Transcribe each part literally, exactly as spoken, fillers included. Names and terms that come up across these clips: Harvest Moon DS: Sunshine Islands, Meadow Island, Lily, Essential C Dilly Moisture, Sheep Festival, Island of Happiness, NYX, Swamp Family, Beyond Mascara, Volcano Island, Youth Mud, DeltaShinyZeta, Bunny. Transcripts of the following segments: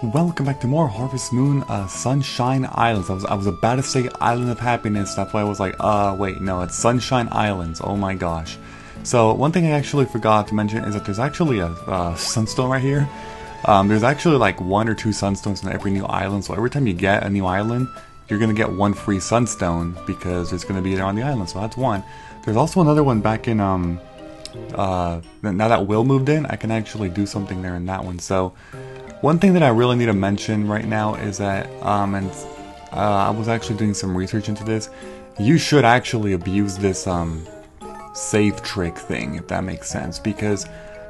Welcome back to more Harvest Moon uh, Sunshine Islands. I was, I was about to say Island of Happiness, that's why I was like, uh, wait, no, it's Sunshine Islands, oh my gosh. So, one thing I actually forgot to mention is that there's actually a uh, sunstone right here. Um, there's actually like one or two sunstones in every new island, so every time you get a new island, you're going to get one free sunstone because it's going to be there on the island, so that's one. There's also another one back in, um, uh, now that Will moved in, I can actually do something there in that one, so... One thing that I really need to mention right now is that, um, and uh, I was actually doing some research into this, you should actually abuse this um, save trick thing, if that makes sense, because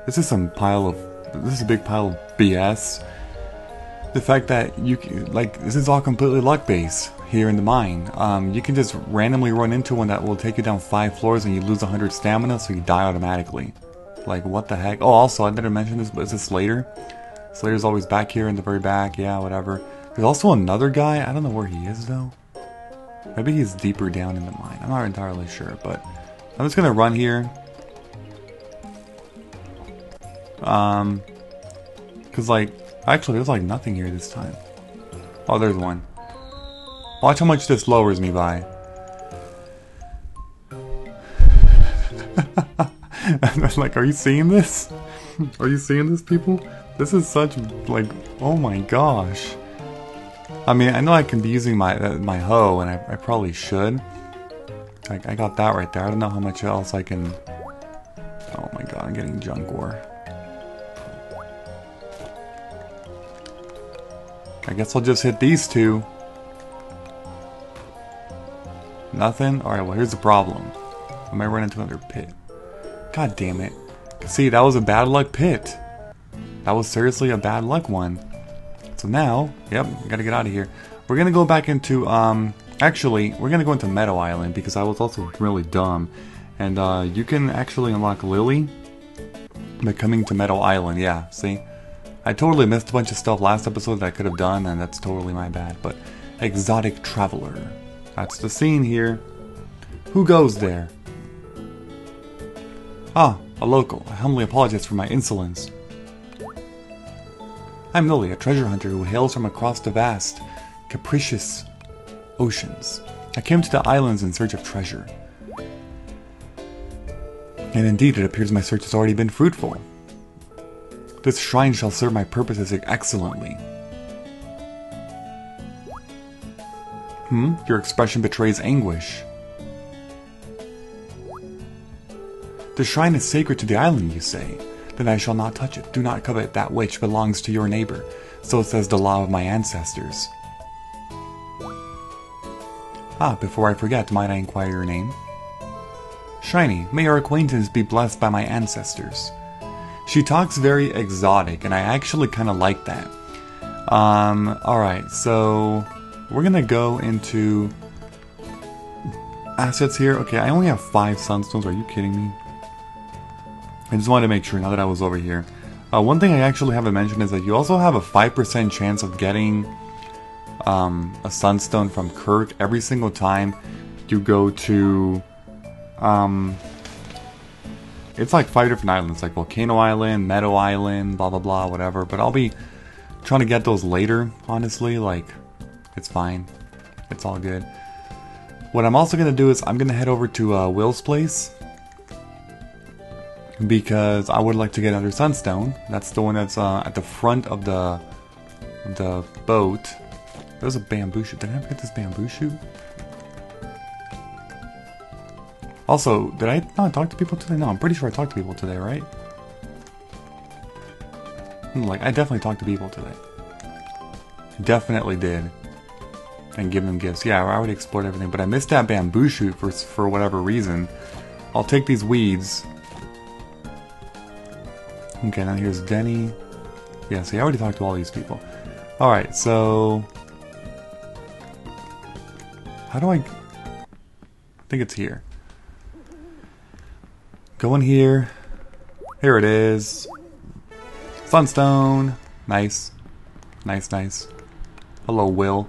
this is some pile of, this is a big pile of B S. The fact that you, like, this is all completely luck-based here in the mine. Um, you can just randomly run into one that will take you down five floors and you lose one hundred stamina, so you die automatically. Like, what the heck? Oh, also, I better mention this, but is this later? Slayer's always back here in the very back, yeah, whatever. There's also another guy, I don't know where he is though. Maybe he's deeper down in the mine, I'm not entirely sure, but... I'm just gonna run here. Um... Cause like, actually there's like nothing here this time. Oh, there's one. Watch how much this lowers me by. Like, are you seeing this? Are you seeing this, people? This is such, like, oh my gosh. I mean, I know I can be using my uh, my hoe, and I, I probably should. I, I got that right there. I don't know how much else I can... Oh my god, I'm getting junk ore. I guess I'll just hit these two. Nothing? Alright, well, here's the problem. I might run into another pit. God damn it. See, that was a bad luck pit. That was seriously a bad luck one. So now, yep, gotta get out of here. We're gonna go back into, um, actually, we're gonna go into Meadow Island because I was also really dumb. And, uh, you can actually unlock Lily by coming to Meadow Island, yeah, see? I totally missed a bunch of stuff last episode that I could have done, and that's totally my bad, but... Exotic Traveler. That's the scene here. Who goes there? Ah, a local. I humbly apologize for my insolence. I'm Lily, a treasure hunter who hails from across the vast, capricious oceans. I came to the islands in search of treasure. And indeed, it appears my search has already been fruitful. This shrine shall serve my purposes excellently. Hmm? Your expression betrays anguish. The shrine is sacred to the island, you say? Then I shall not touch it. Do not covet that which belongs to your neighbor. So says the law of my ancestors. Ah, before I forget, might I inquire your name? Shiny, may your acquaintance be blessed by my ancestors. She talks very exotic, and I actually kind of like that. Um, alright, so... We're gonna go into... Assets here. Okay, I only have five sunstones. Are you kidding me? I just wanted to make sure now that I was over here. Uh, one thing I actually haven't mentioned is that you also have a five percent chance of getting um, a sunstone from Kirk every single time you go to... Um, it's like five different islands, like Volcano Island, Meadow Island, blah blah blah, whatever. But I'll be trying to get those later, honestly. Like, it's fine. It's all good. What I'm also going to do is I'm going to head over to uh, Will's place. Because I would like to get another sunstone. That's the one that's uh, at the front of the the boat. There's a bamboo shoot. Did I ever get this bamboo shoot? Also, did I not talk to people today? No, I'm pretty sure I talked to people today, right? Like, I definitely talked to people today. Definitely did. And give them gifts. Yeah, I already explored everything, but I missed that bamboo shoot for, for whatever reason. I'll take these weeds. Okay, now here's Denny. Yeah, see, I already talked to all these people. Alright, so... How do I... I think it's here. Go in here. Here it is. Sunstone. Nice. Nice, nice. Hello, Will.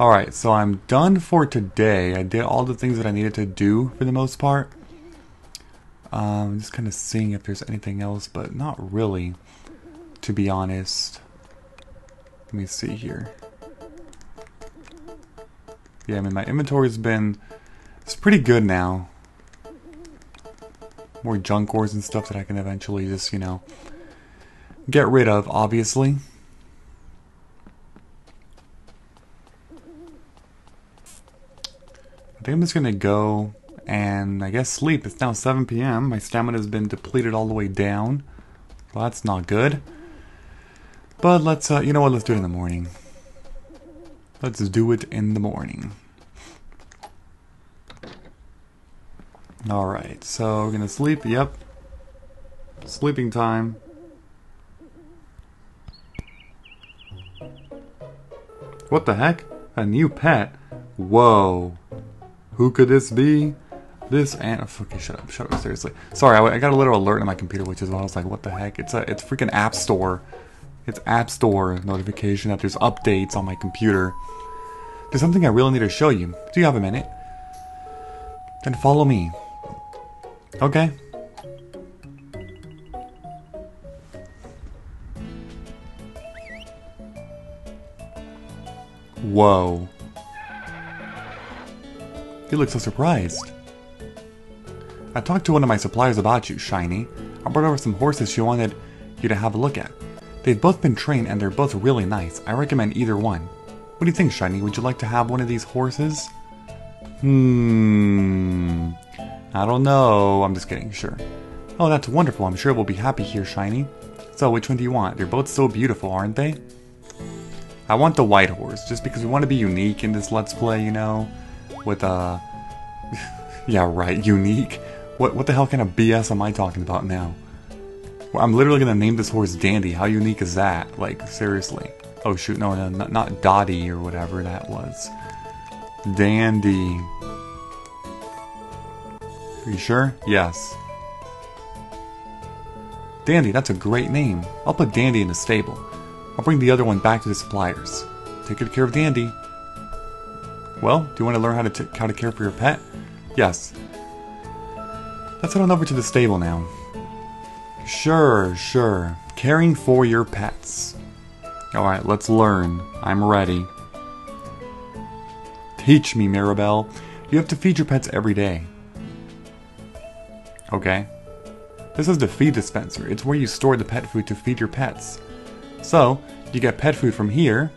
Alright, so I'm done for today. I did all the things that I needed to do for the most part. Um, just kind of seeing if there's anything else, but not really, to be honest. Let me see here. Yeah, I mean, my inventory's been... It's pretty good now. More junk ores and stuff that I can eventually just, you know, get rid of, obviously. I think I'm just gonna go and, I guess, sleep. It's now seven P M My stamina's been depleted all the way down. Well, that's not good. But let's, uh, you know what, let's do it in the morning. Let's do it in the morning. Alright, so we're gonna sleep, yep. Sleeping time. What the heck? A new pet? Whoa. Who could this be? This and... Oh, okay, shut up, shut up, seriously. Sorry, I, I got a little alert on my computer, which is why I was like, what the heck? It's a it's freaking App Store. It's App Store notification that there's updates on my computer. There's something I really need to show you. Do you have a minute? Then follow me. Okay. Whoa. You look so surprised. I talked to one of my suppliers about you, Shiny. I brought over some horses she wanted you to have a look at. They've both been trained and they're both really nice. I recommend either one. What do you think, Shiny? Would you like to have one of these horses? Hmm... I don't know. I'm just kidding, sure. Oh, that's wonderful. I'm sure we'll be happy here, Shiny. So, which one do you want? They're both so beautiful, aren't they? I want the white horse, just because we want to be unique in this Let's Play, you know? With, uh... yeah, right, unique? What, what the hell kind of B S am I talking about now? Well, I'm literally gonna name this horse Dandy. How unique is that? Like, seriously. Oh, shoot, no, no, not, not Dottie or whatever that was. Dandy. Are you sure? Yes. Dandy, that's a great name. I'll put Dandy in the stable. I'll bring the other one back to the suppliers. Take good care of Dandy. Well, do you want to learn how to t how to care for your pet? Yes. Let's head on over to the stable now. Sure, sure. Caring for your pets. Alright, let's learn. I'm ready. Teach me, Mirabelle. You have to feed your pets every day. Okay. This is the feed dispenser. It's where you store the pet food to feed your pets. So, you get pet food from here.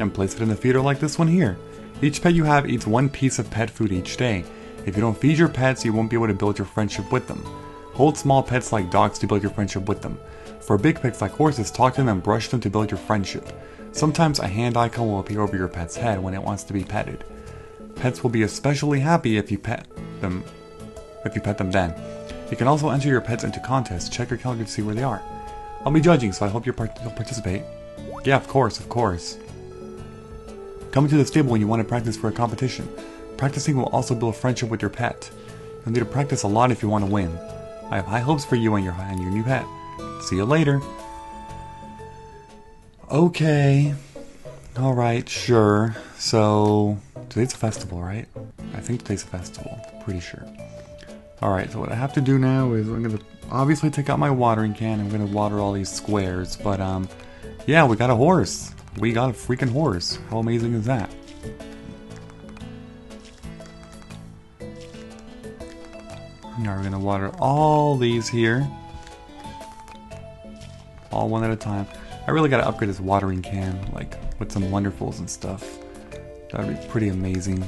And place it in the feeder like this one here. Each pet you have eats one piece of pet food each day. If you don't feed your pets, you won't be able to build your friendship with them. Hold small pets like dogs to build your friendship with them. For big pets like horses, talk to them and brush them to build your friendship. Sometimes a hand icon will appear over your pet's head when it wants to be petted. Pets will be especially happy if you pet them if you pet them then. You can also enter your pets into contests. Check your calendar to see where they are. I'll be judging, so I hope you'll participate. Yeah, of course, of course. Come to the stable when you want to practice for a competition. Practicing will also build friendship with your pet. You'll need to practice a lot if you want to win. I have high hopes for you and your, and your new pet. See you later. Okay. Alright, sure. So... today's a festival, right? I think today's a festival. Pretty sure. Alright, so what I have to do now is I'm going to obviously take out my watering can. I'm going to water all these squares. But, um... yeah, we got a horse. We got a freaking horse. How amazing is that? Now we're going to water all these here. All one at a time. I really got to upgrade this watering can, like, with some wonderfuls and stuff. That would be pretty amazing.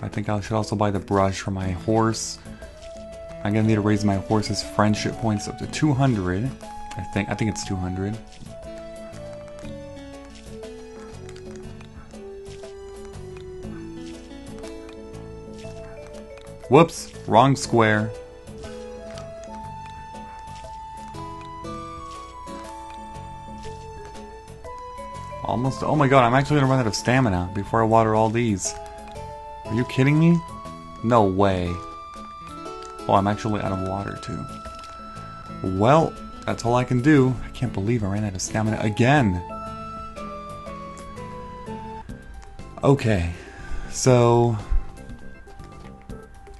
I think I should also buy the brush for my horse. I'm going to need to raise my horse's friendship points up to two hundred. I think, I think it's two hundred. Whoops, wrong square. Almost, oh my god, I'm actually gonna run out of stamina before I water all these. Are you kidding me? No way. Oh, I'm actually out of water too. Well, that's all I can do. I can't believe I ran out of stamina again. Okay, so...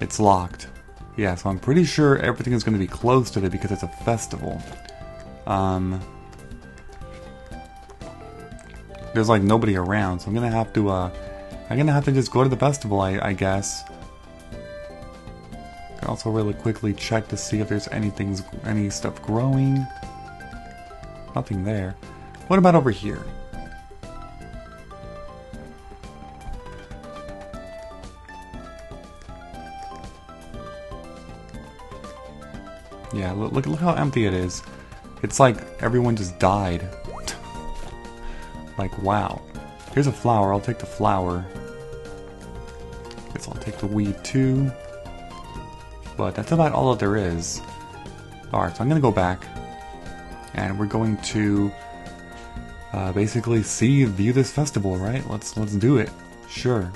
it's locked. Yeah, so I'm pretty sure everything is going to be closed today because it's a festival. Um, there's like nobody around, so I'm gonna have to, uh, I'm gonna have to just go to the festival, I, I guess. I can also really quickly check to see if there's anything, any stuff growing. Nothing there. What about over here? Yeah, look, look how empty it is. It's like everyone just died. Like, wow. Here's a flower. I'll take the flower. Guess I'll take the weed too. But that's about all that there is. Alright, so I'm gonna go back. And we're going to uh, basically see, view this festival, right? Let's let's do it. Sure.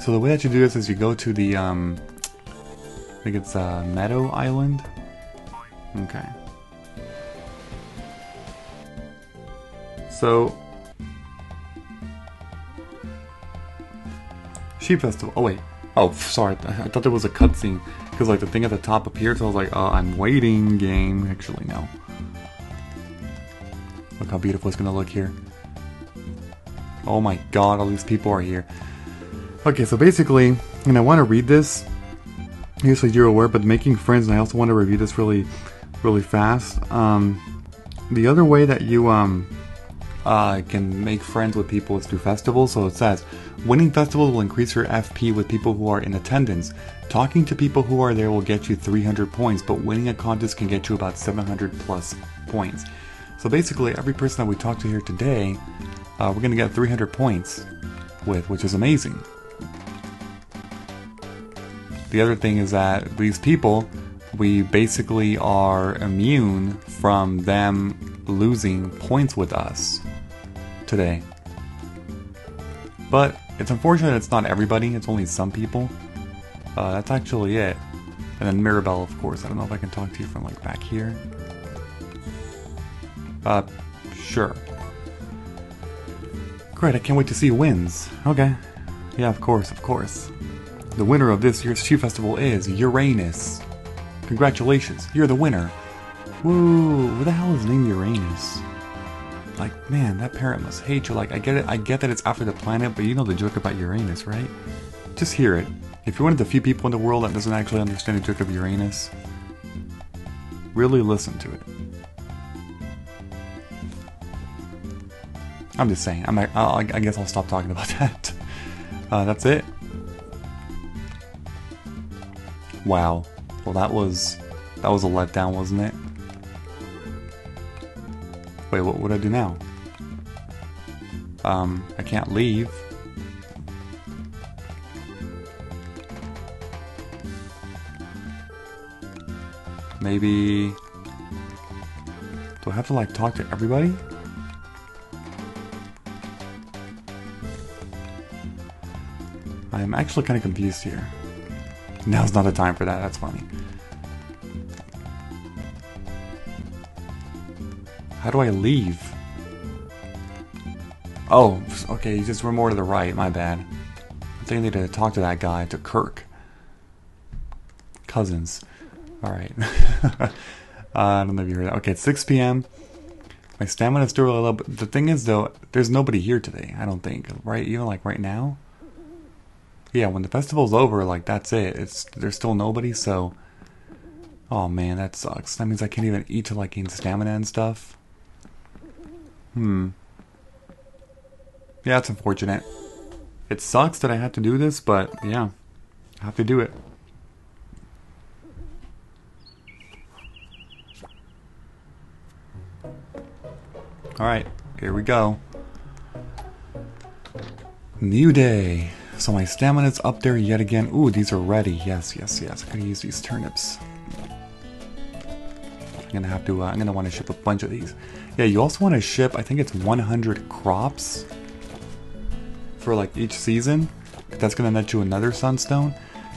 So the way that you do this is you go to the, um, I think it's uh, Meadow Island. Okay. So, Sheep Festival. Oh wait. Oh, sorry. I thought there was a cutscene because like the thing at the top appeared. So I was like, uh, I'm waiting, game. Actually, no. Look how beautiful it's gonna look here. Oh my God! All these people are here. Okay, so basically, and I want to read this, usually you're aware, but making friends, and I also want to review this really, really fast. Um, the other way that you um, uh, can make friends with people is through festivals. So it says, winning festivals will increase your F P with people who are in attendance. Talking to people who are there will get you three hundred points, but winning a contest can get you about seven hundred plus points. So basically, every person that we talked to here today, uh, we're going to get three hundred points with, which is amazing. The other thing is that these people, we basically are immune from them losing points with us today. But it's unfortunate it's not everybody, it's only some people. Uh, that's actually it. And then Mirabelle, of course. I don't know if I can talk to you from like back here. Uh, sure. Great, I can't wait to see who wins. Okay. Yeah, of course, of course. The winner of this year's Sheep Festival is Uranus. Congratulations, you're the winner. Woo, what the hell is named Uranus? Like, man, that parent must hate you. Like, I get it, I get that it's after the planet, but you know the joke about Uranus, right? Just hear it. If you're one of the few people in the world that doesn't actually understand the joke of Uranus, really listen to it. I'm just saying, I'm, I, I guess I'll stop talking about that. Uh, that's it. Wow. Well, that was that was a letdown, wasn't it? Wait, what would I do now? Um, I can't leave. Maybe... do I have to, like, talk to everybody? I'm actually kind of confused here. Now's not the time for that, that's funny. How do I leave? Oh, okay, you just were more to the right, my bad. I think I need to talk to that guy, to Kirk. Cousins. Alright. uh, I don't know if you heard that. Okay, it's six P M My stamina's still really low, but the thing is, though, there's nobody here today, I don't think. Right? Even, like, right now? Yeah, when the festival's over, like, that's it. It's there's still nobody, so... oh, man, that sucks. That means I can't even eat to, like, gain stamina and stuff. Hmm. Yeah, that's unfortunate. It sucks that I have to do this, but, yeah. I have to do it. Alright, here we go. New day. So my stamina's up there yet again. Ooh, these are ready. Yes, yes, yes. I could use these turnips. I'm gonna have to. Uh, I'm gonna want to ship a bunch of these. Yeah, you also want to ship. I think it's one hundred crops for like each season. That's gonna net you another sunstone.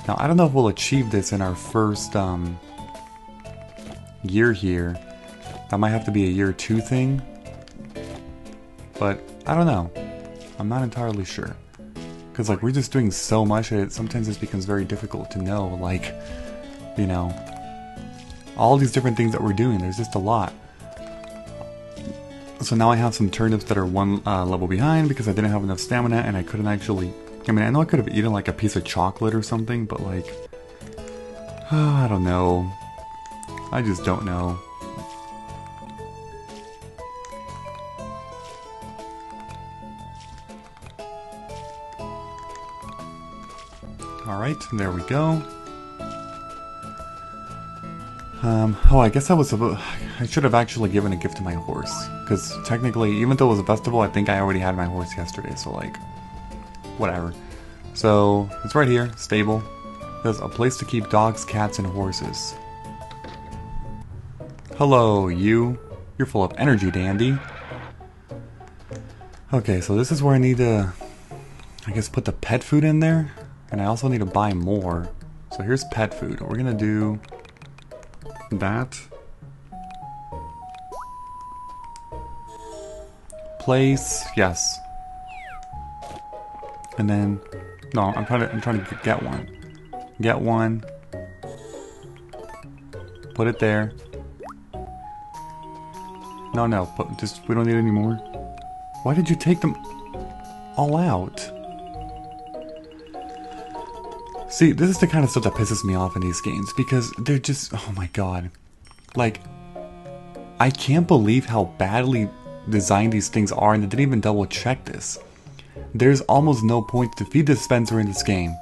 Now I don't know if we'll achieve this in our first um, year here. That might have to be a year two thing. But I don't know. I'm not entirely sure. Because, like, we're just doing so much, it sometimes this becomes very difficult to know, like, you know, all these different things that we're doing. There's just a lot. So now I have some turnips that are one uh, level behind because I didn't have enough stamina and I couldn't actually... I mean, I know I could have eaten like a piece of chocolate or something, but like... Uh, I don't know. I just don't know. Alright, there we go. Um, oh, I guess I was supposed... I should have actually given a gift to my horse. Because technically, even though it was a festival, I think I already had my horse yesterday. So, like, whatever. So, it's right here. Stable. There's a place to keep dogs, cats, and horses. Hello, you. You're full of energy, Dandy. Okay, so this is where I need to... I guess put the pet food in there. And I also need to buy more. So here's pet food. We're gonna do... that. Place, yes. And then, no, I'm trying to, I'm trying to get one. Get one. Put it there. No, no, put, just, we don't need any more. Why did you take them all out? See, this is the kind of stuff that pisses me off in these games, because they're just, oh my god. Like, I can't believe how badly designed these things are, and they didn't even double check this. There's almost no point to feed dispenser in this game.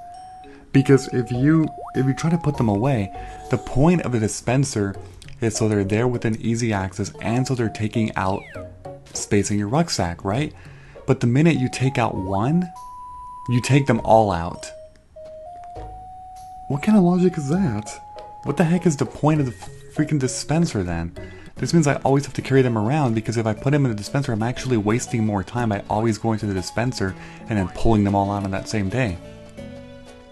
Because if you, if you try to put them away, the point of the dispenser is so they're there within easy access, and so they're taking out space in your rucksack, right? But the minute you take out one, you take them all out. What kind of logic is that? What the heck is the point of the freaking dispenser then? This means I always have to carry them around because if I put them in the dispenser, I'm actually wasting more time by always going to the dispenser and then pulling them all out on that same day.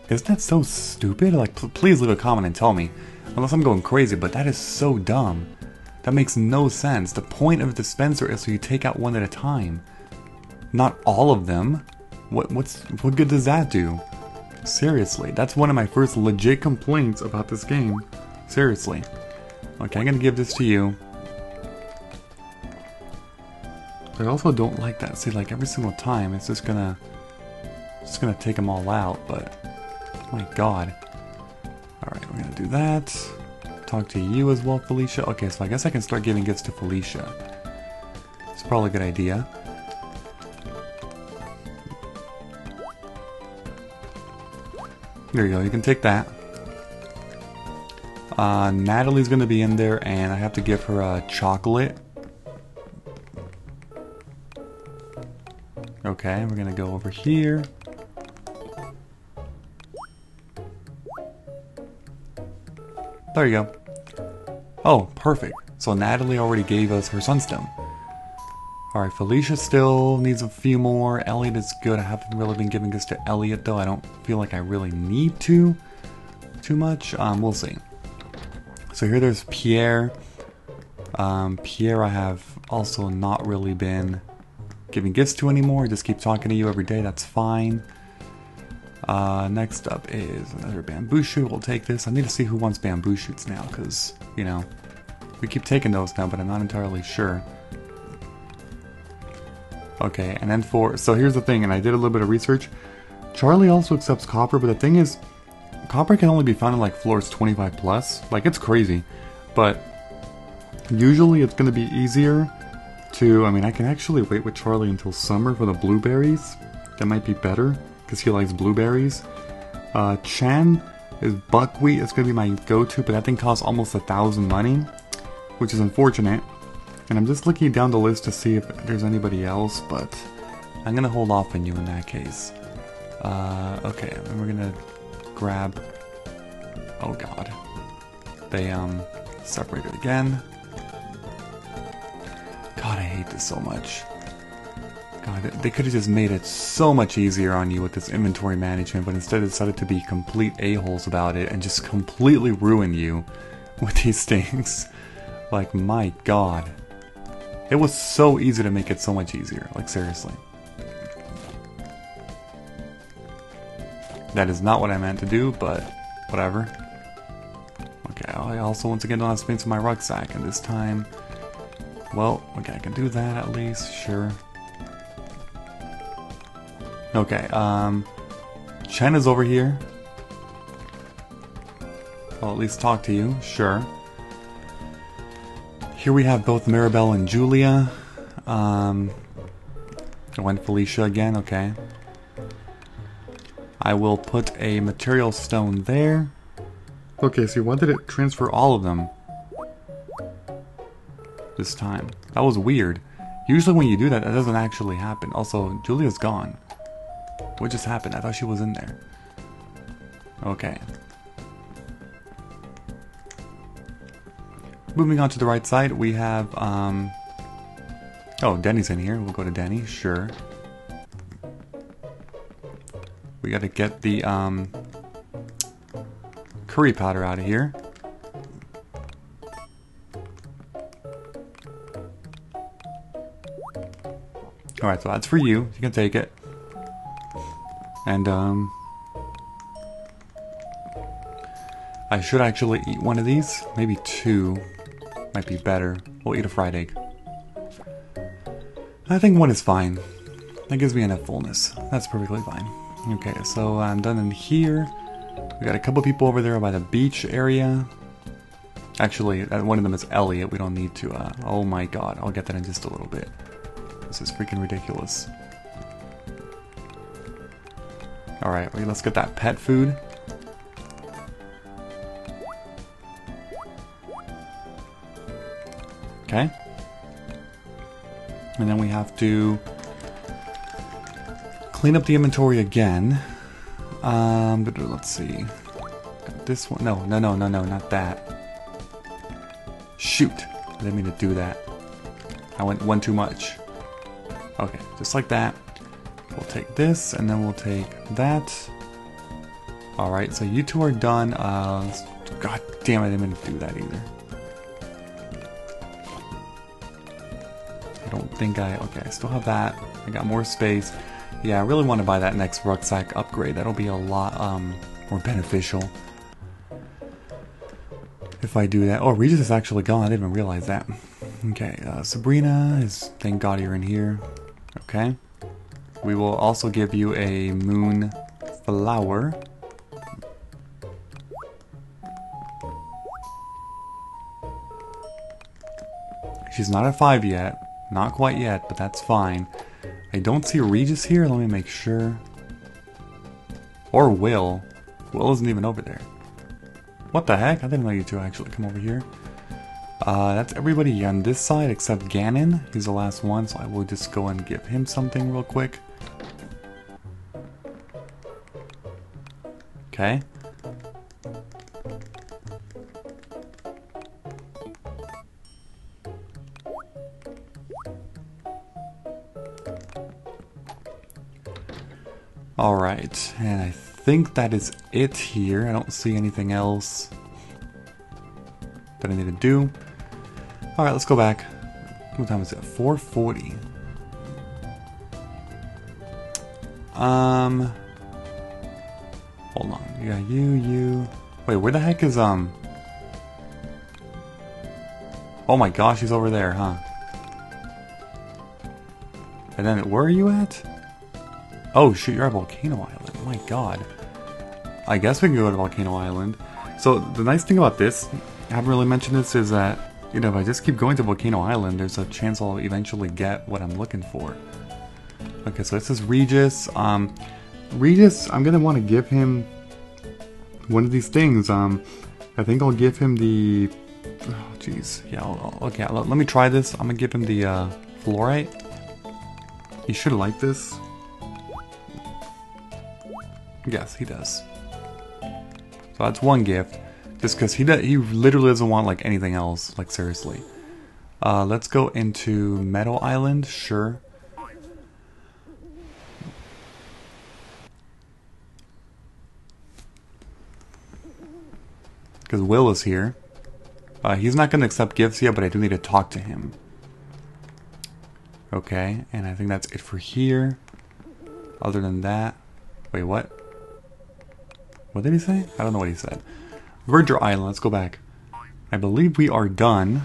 Isn't that so stupid? Like, please leave a comment and tell me. Unless I'm going crazy, but that is so dumb. That makes no sense. The point of the dispenser is so you take out one at a time. Not all of them. What, what's, what good does that do? Seriously, that's one of my first legit complaints about this game. Seriously. Okay, I'm gonna give this to you. But I also don't like that. See, like every single time, it's just gonna, just gonna take them all out. But my god. All right, we're gonna do that. Talk to you as well, Felicia. Okay, so I guess I can start giving gifts to Felicia. It's probably a good idea. There you go, you can take that. Uh, Natalie's gonna be in there and I have to give her a chocolate. Okay, we're gonna go over here. There you go. Oh, perfect. So Natalie already gave us her sunstem. Alright, Felicia still needs a few more. Elliot is good. I haven't really been giving this to Elliot, though. I don't feel like I really need to too much. Um, we'll see. So here there's Pierre. Um, Pierre I have also not really been giving gifts to anymore. I just keep talking to you every day. That's fine. Uh, next up is another bamboo shoot. We'll take this. I need to see who wants bamboo shoots now because, you know, we keep taking those now, but I'm not entirely sure. Okay, and then for, so here's the thing, and I did a little bit of research. Charlie also accepts copper, but the thing is, copper can only be found in like floors twenty-five plus. Like, it's crazy. But usually it's going to be easier to, I mean, I can actually wait with Charlie until summer for the blueberries. That might be better, because he likes blueberries. Uh, Chan is buckwheat. It's going to be my go-to, but that thing costs almost a thousand money, which is unfortunate. And I'm just looking down the list to see if there's anybody else, but I'm gonna hold off on you in that case. Uh, okay, and we're gonna grab... Oh god. They, um, separated again. God, I hate this so much. God, they could've just made it so much easier on you with this inventory management, but instead decided to be complete a-holes about it and just completely ruin you with these things. Like, my god. It was so easy to make it so much easier. Like, seriously. That is not what I meant to do, but whatever. I also once again don't have space in my rucksack, and this time, well, okay, I can do that at least, sure. Okay, um, Chen is over here. I'll at least talk to you, sure. Here we have both Mirabelle and Julia. Um, I went Felicia again, okay. I will put a material stone there. Okay, so you wanted to transfer all of them this time. That was weird. Usually when you do that, that doesn't actually happen. Also, Julia's gone. What just happened? I thought she was in there. Okay. Moving on to the right side, we have, um... oh, Denny's in here. We'll go to Denny, sure. We gotta get the, um... curry powder out of here. Alright, so that's for you. You can take it. And, um... I should actually eat one of these. Maybe two. Might be better. We'll eat a fried egg. I think one is fine. That gives me enough fullness. That's perfectly fine. Okay, so I'm done in here. We got a couple people over there by the beach area. Actually, one of them is Elliot. We don't need to, uh, oh my god. I'll get that in just a little bit. This is freaking ridiculous. Alright, let's get that pet food. Okay. And then we have to clean up the inventory again. Um, but let's see. Got this one. No, no, no, no, no, not that. Shoot! I didn't mean to do that. I went one too much. Okay, just like that. We'll take this, and then we'll take that. Alright, so you two are done. Uh, God damn it, I didn't mean to do that either. I don't think I... okay, I still have that. I got more space. Yeah, I really want to buy that next rucksack upgrade. That'll be a lot um, more beneficial if I do that. Oh, Regis is actually gone. I didn't even realize that. Okay, uh, Sabrina is... thank god you're in here. Okay. We will also give you a moon flower. She's not at five yet. Not quite yet, but that's fine. I don't see Regis here, let me make sure. Or Will. Will isn't even over there. What the heck? I didn't know you two actually come over here. Uh, that's everybody on this side except Gannon. He's the last one, so I will just go and give him something real quick. Okay. Alright, and I think that is it here. I don't see anything else that I need to do. Alright, let's go back. What time is it? four forty. Um... Hold on. You got you, you... wait, where the heck is, um... oh my gosh, he's over there, huh? And then, where are you at? Oh shoot, you're at Volcano Island. Oh my god. I guess we can go to Volcano Island. So the nice thing about this, I haven't really mentioned this, is that, you know, if I just keep going to Volcano Island, there's a chance I'll eventually get what I'm looking for. Okay, so this is Regis. Um, Regis, I'm gonna want to give him one of these things. Um, I think I'll give him the... oh jeez. Yeah, I'll, I'll, okay, I'll, let me try this. I'm gonna give him the uh, fluorite. He should like this. Yes, he does. So that's one gift. Just because he he literally doesn't want, like, anything else. Like, seriously. Uh, let's go into Meadow Island. Sure. Because Will is here. Uh, he's not going to accept gifts yet, but I do need to talk to him. Okay, and I think that's it for here. Other than that... wait, what? What did he say? I don't know what he said. Verger Island, let's go back. I believe we are done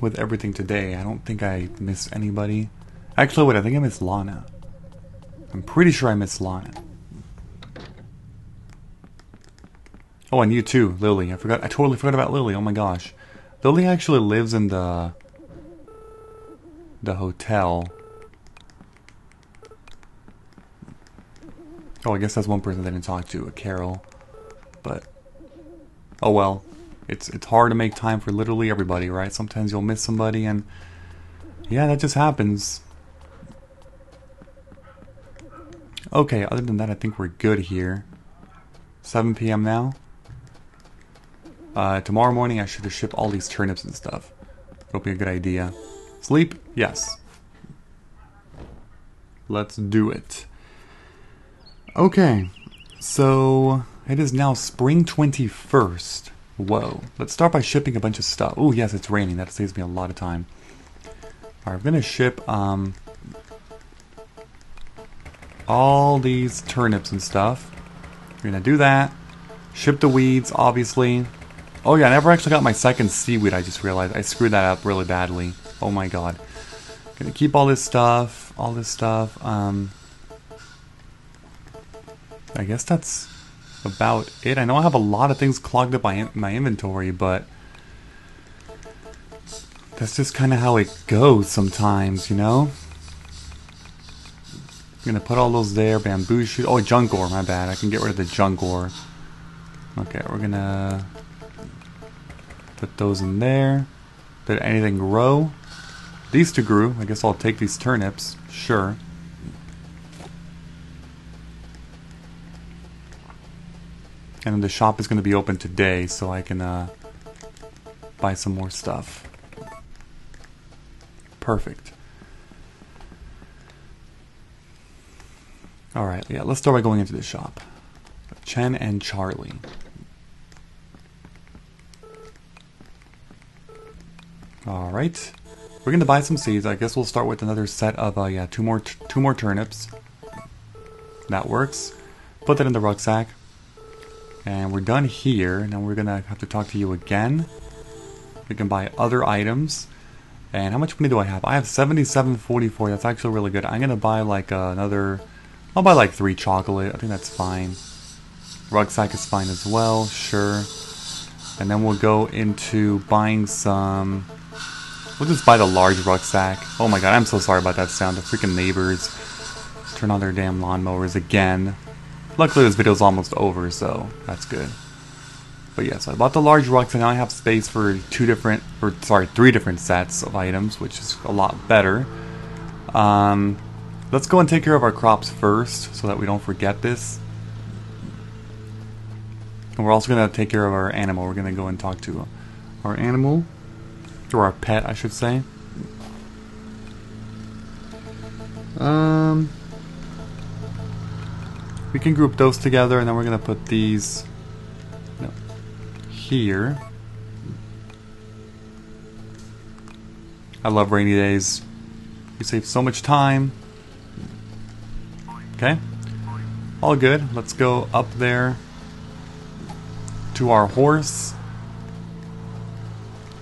with everything today. I don't think I missed anybody. Actually, wait, I think I missed Lana. I'm pretty sure I missed Lana. Oh, and you too, Lily. I forgot. I totally forgot about Lily. Oh my gosh. Lily actually lives in the the hotel. Oh, I guess that's one person that I didn't talk to, a Carol. But oh well. It's it's hard to make time for literally everybody, right? Sometimes you'll miss somebody, and yeah, that just happens. Okay, other than that, I think we're good here. seven p m now. Uh, tomorrow morning I should ship all these turnips and stuff. It'll be a good idea. Sleep? Yes. Let's do it. Okay, so it is now spring twenty-first. Whoa. Let's start by shipping a bunch of stuff. Oh yes, it's raining. That saves me a lot of time. Alright, I'm gonna ship um, all these turnips and stuff. We're gonna do that. Ship the weeds, obviously. Oh yeah, I never actually got my second seaweed, I just realized. I screwed that up really badly. Oh my god. Gonna keep all this stuff, all this stuff. Um, I guess that's about it. I know I have a lot of things clogged up in my inventory, but that's just kind of how it goes sometimes, you know? I'm gonna put all those there. Bamboo shoot. Oh, junk ore, my bad. I can get rid of the junk ore. Okay, we're gonna put those in there. Did anything grow? These two grew. I guess I'll take these turnips. Sure. And then the shop is gonna be open today, so I can uh, buy some more stuff. Perfect. Alright, yeah, let's start by going into the shop. Chen and Charlie. Alright, we're gonna buy some seeds. I guess we'll start with another set of, uh, yeah, two more, t two more turnips. That works. Put that in the rucksack. And we're done here. Now we're gonna have to talk to you again. We can buy other items. And how much money do I have? I have seventy-seven forty-four. That's actually really good. I'm gonna buy like uh, another... I'll buy like three chocolate. I think that's fine. Rucksack is fine as well. Sure. And then we'll go into buying some... We'll just buy the large rucksack. Oh my god, I'm so sorry about that sound. The freaking neighbors turn on their damn lawnmowers again. Luckily this video's almost over, so that's good. But yeah, so I bought the large rucksack. Now I have space for two different... or sorry, three different sets of items, which is a lot better. Um... Let's go and take care of our crops first, so that we don't forget this. And we're also going to take care of our animal. We're going to go and talk to our animal, or our pet, I should say. Um, we can group those together, and then we're going to put these no, here. I love rainy days. We save so much time. Okay, all good. Let's go up there to our horse.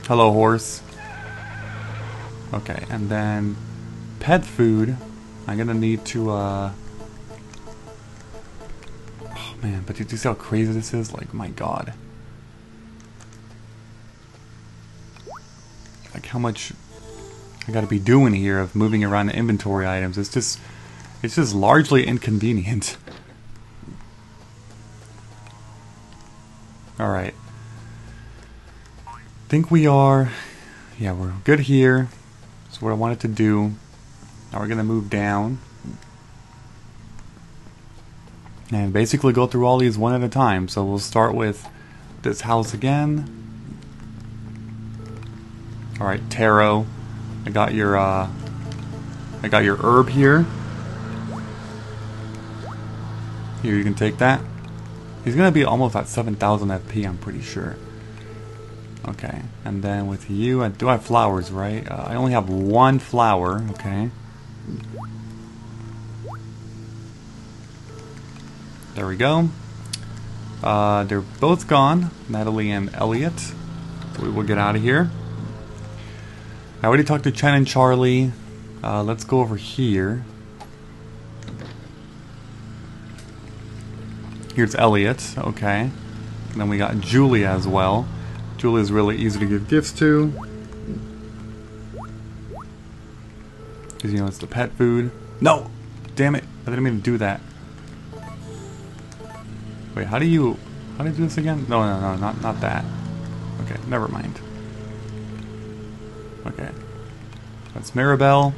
Hello, horse. Okay, and then pet food. I'm gonna need to, uh... oh man, but do you see how crazy this is? Like, my god. Like, how much I gotta be doing here of moving around the inventory items. It's just... It's just largely inconvenient. Alright. I think we are... Yeah, we're good here. That's what I wanted to do. Now we're going to move down. And basically go through all these one at a time. So we'll start with this house again. Alright, taro. I got your, uh... I got your herb here. Here, you can take that. He's gonna be almost at seven thousand F P, I'm pretty sure. Okay, and then with you, I do have flowers, right? Uh, I only have one flower, okay. There we go. Uh, they're both gone, Natalie and Elliot. So we will get out of here. I already talked to Chen and Charlie. Uh, let's go over here. Here's Elliot, okay. And then we got Julia as well. Julia's really easy to give gifts to. Because, you know, it's the pet food. No! Damn it! I didn't mean to do that. Wait, how do you... How do you do this again? No, no, no, not, not that. Okay, never mind. Okay. That's Mirabelle.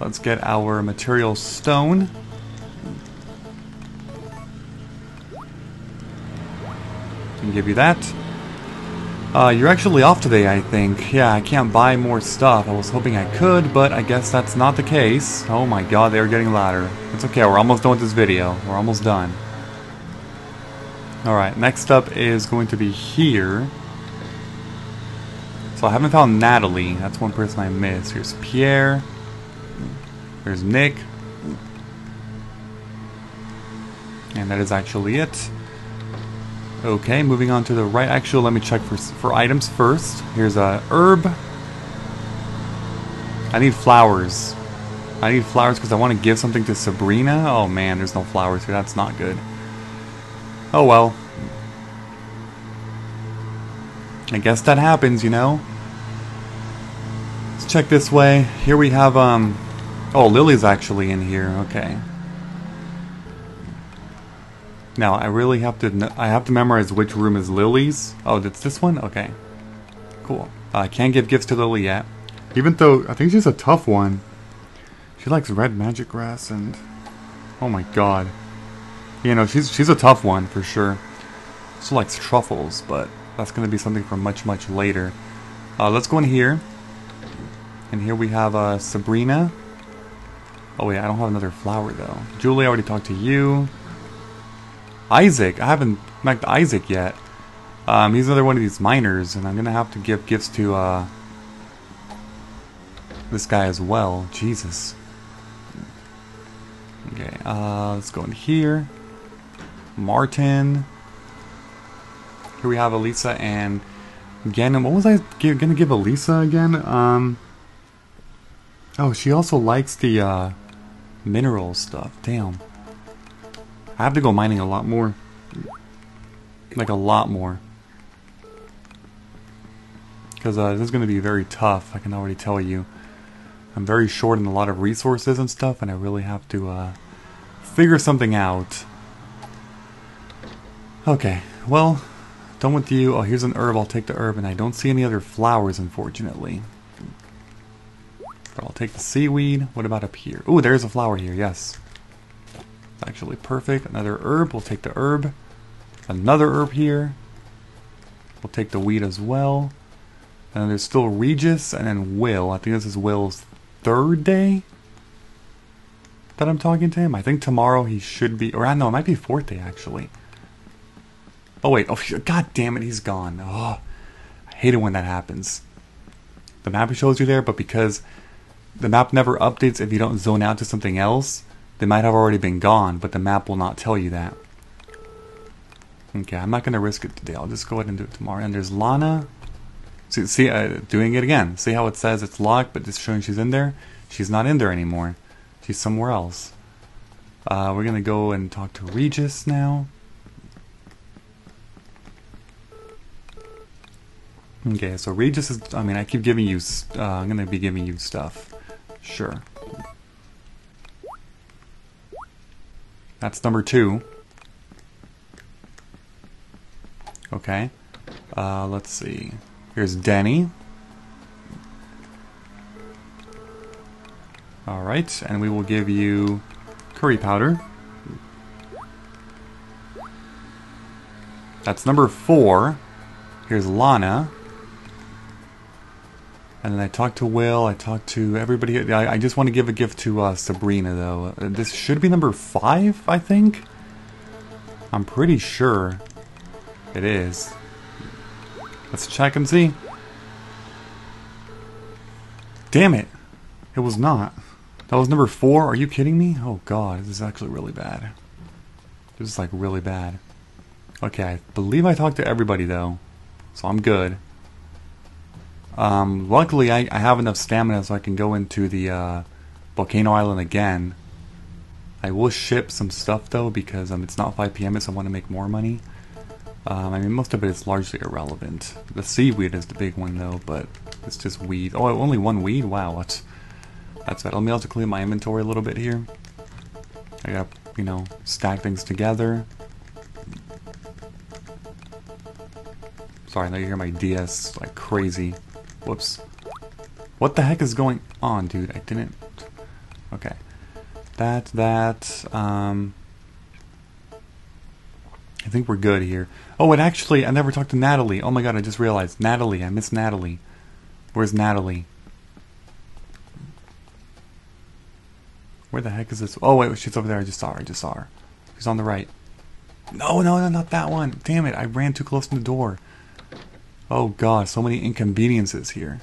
Let's get our material stone. Can give you that. Uh, you're actually off today, I think. Yeah, I can't buy more stuff. I was hoping I could, but I guess that's not the case. Oh my god, they're getting louder. It's okay, we're almost done with this video. We're almost done. Alright, next up is going to be here. So I haven't found Natalie. That's one person I missed. Here's Pierre. There's Nick. And that is actually it. Okay, moving on to the right. Actually, let me check for, for items first. Here's a herb. I need flowers. I need flowers because I want to give something to Sabrina. Oh man, there's no flowers here. That's not good. Oh well. I guess that happens, you know. Let's check this way. Here we have, um... oh, Lily's actually in here. Okay. Now, I really have to... I have to memorize which room is Lily's. Oh, that's this one? Okay. Cool. I uh, can't give gifts to Lily yet. Even though... I think she's a tough one. She likes red magic grass and... oh my god. You know, she's, she's a tough one, for sure. She likes truffles, but... that's going to be something for much, much later. Uh, let's go in here. And here we have uh, Sabrina. Oh wait, I don't have another flower, though. Julie, I already talked to you. Isaac, I haven't met Isaac yet. Um, he's another one of these miners, and I'm gonna have to give gifts to uh, this guy as well. Jesus. Okay, uh, let's go in here. Martin. Here we have Elisa and Ganem. What was I give, gonna give Elisa again? Um. Oh, she also likes the uh, mineral stuff. Damn. I have to go mining a lot more. Like, a lot more. Because uh, this is going to be very tough, I can already tell you. I'm very short in a lot of resources and stuff, and I really have to uh, figure something out. Okay, well, done with you. Oh, here's an herb. I'll take the herb, and I don't see any other flowers, unfortunately. But I'll take the seaweed. What about up here? Ooh, there's a flower here, yes. Actually perfect. Another herb. We'll take the herb. Another herb here. We'll take the weed as well. And there's still Regis and then Will. I think this is Will's third day that I'm talking to him. I think tomorrow he should be... or I know, it might be fourth day actually. Oh wait. Oh god damn it, he's gone. Oh, I hate it when that happens. The map shows you there, but because the map never updates if you don't zone out to something else, they might have already been gone, but the map will not tell you that. Okay, I'm not going to risk it today. I'll just go ahead and do it tomorrow. And there's Lana. See, see uh, doing it again. See how it says it's locked, but it's showing she's in there? She's not in there anymore. She's somewhere else. Uh, we're going to go and talk to Regis now. Okay, so Regis is... I mean, I keep giving you... Uh, I'm going to be giving you stuff. Sure. That's number two. Okay. Uh, let's see. Here's Denny. Alright, and we will give you curry powder. That's number four. Here's Lana. And then I talked to Will, I talked to everybody. I, I just want to give a gift to uh, Sabrina, though. This should be number five, I think? I'm pretty sure it is. Let's check and see. Damn it! It was not. That was number four? Are you kidding me? Oh god, this is actually really bad. This is like really bad. Okay, I believe I talked to everybody though, so I'm good. Um, luckily, I, I have enough stamina so I can go into the uh, Volcano Island again. I will ship some stuff though, because um, it's not five P M so I want to make more money. Um, I mean, most of it is largely irrelevant. The seaweed is the big one though, but it's just weed. Oh, only one weed? Wow, that's, that's bad. Let me also clean my inventory a little bit here. I gotta, you know, stack things together. Sorry, now you hear my D S like crazy. Whoops. What the heck is going on, dude? I didn't... Okay. That, that, um... I think we're good here. Oh, and actually, I never talked to Natalie. Oh my god, I just realized. Natalie, I miss Natalie. Where's Natalie? Where the heck is this? Oh, wait, she's over there. I just saw her. I just saw her. She's on the right. No, no, no, not that one. Damn it, I ran too close to the door. Oh god, so many inconveniences here.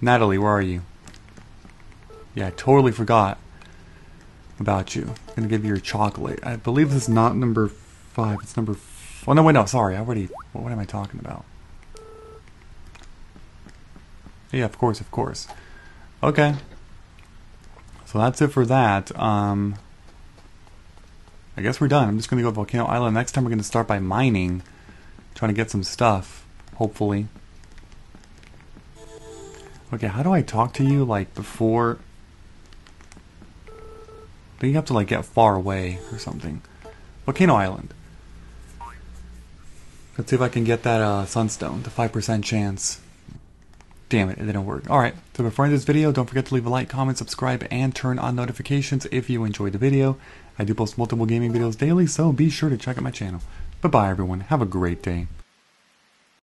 Natalie, where are you? Yeah, I totally forgot about you. I'm gonna give you your chocolate. I believe this is not number five. It's number... F oh, no, wait, no, sorry. I already... What, what am I talking about? Yeah, of course, of course. Okay. So that's it for that. Um, I guess we're done. I'm just gonna go to Volcano Island. Next time we're gonna start by mining. Trying to get some stuff. Hopefully. Okay, how do I talk to you, like, before... I think you have to, like, get far away or something. Volcano Island. Let's see if I can get that uh, sunstone, the five percent chance. Damn it, it didn't work. Alright, so before I end this video, don't forget to leave a like, comment, subscribe, and turn on notifications if you enjoyed the video. I do post multiple gaming videos daily, so be sure to check out my channel. Bye-bye, everyone. Have a great day.